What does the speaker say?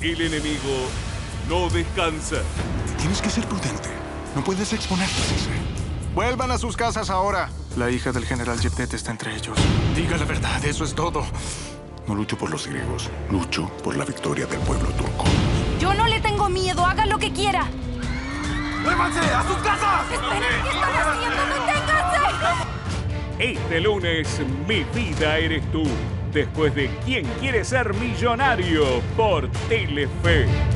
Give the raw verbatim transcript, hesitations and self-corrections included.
El enemigo no descansa. Tienes que ser prudente. No puedes exponerte, César. Vuelvan a sus casas ahora. La hija del general Yetet está entre ellos. Diga la verdad, eso es todo. No lucho por los griegos. Lucho por la victoria del pueblo turco. Yo no le tengo miedo. Haga lo que quiera. ¡Muévanse a sus casas! ¡Esperen! ¿Qué están haciendo? ¡Deténganse! Este lunes, Mi vida eres tú. Después de ¿Quién quiere ser millonario? Por Telefe.